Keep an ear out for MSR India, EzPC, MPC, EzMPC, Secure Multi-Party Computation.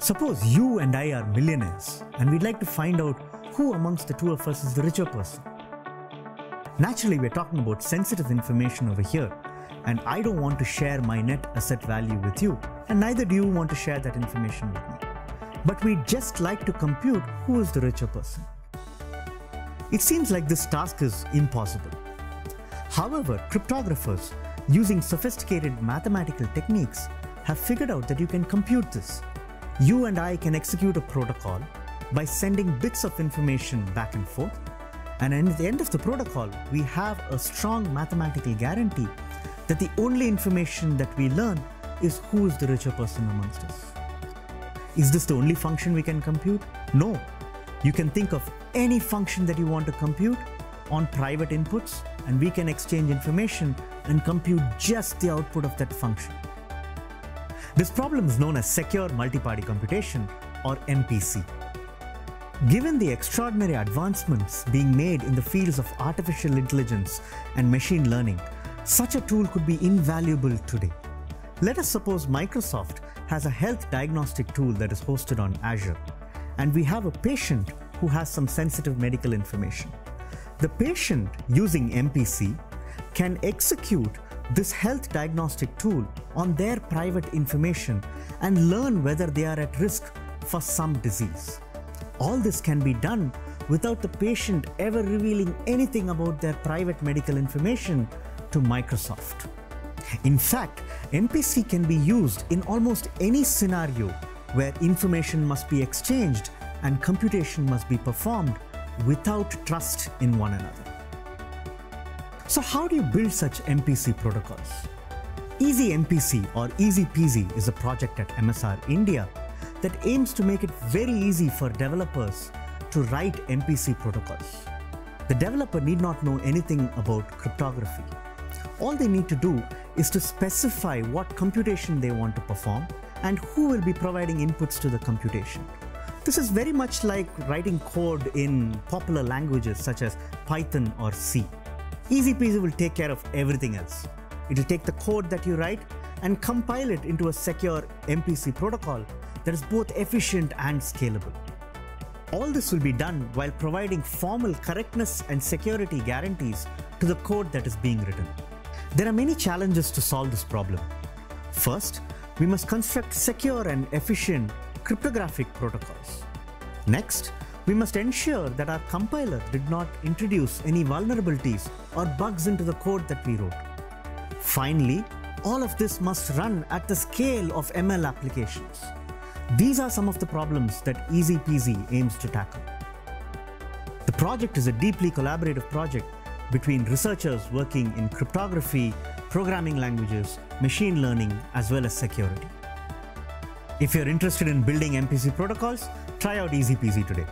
Suppose you and I are millionaires and we'd like to find out who amongst the two of us is the richer person. Naturally, we're talking about sensitive information over here, and I don't want to share my net asset value with you, and neither do you want to share that information with me. But we'd just like to compute who is the richer person. It seems like this task is impossible. However, cryptographers, using sophisticated mathematical techniques, have figured out that you can compute this. You and I can execute a protocol by sending bits of information back and forth, and at the end of the protocol, we have a strong mathematical guarantee that the only information that we learn is who is the richer person amongst us. Is this the only function we can compute? No. You can think of any function that you want to compute on private inputs, and we can exchange information and compute just the output of that function. This problem is known as secure multi-party computation, or MPC. Given the extraordinary advancements being made in the fields of artificial intelligence and machine learning, such a tool could be invaluable today. Let us suppose Microsoft has a health diagnostic tool that is hosted on Azure, and we have a patient who has some sensitive medical information. The patient, using MPC, can execute this health diagnostic tool on their private information and learn whether they are at risk for some disease. All this can be done without the patient ever revealing anything about their private medical information to Microsoft. In fact, MPC can be used in almost any scenario where information must be exchanged and computation must be performed without trust in one another. So how do you build such MPC protocols? EzMPC, or EzPC, is a project at MSR India that aims to make it very easy for developers to write MPC protocols. The developer need not know anything about cryptography. All they need to do is to specify what computation they want to perform and who will be providing inputs to the computation. This is very much like writing code in popular languages such as Python or C. EzPC will take care of everything else. It will take the code that you write and compile it into a secure MPC protocol that is both efficient and scalable. All this will be done while providing formal correctness and security guarantees to the code that is being written. There are many challenges to solve this problem. First, we must construct secure and efficient cryptographic protocols. Next, we must ensure that our compiler did not introduce any vulnerabilities or bugs into the code that we wrote. Finally, all of this must run at the scale of ML applications. These are some of the problems that EzPC aims to tackle. The project is a deeply collaborative project between researchers working in cryptography, programming languages, machine learning, as well as security. If you're interested in building MPC protocols, try out EzPC today.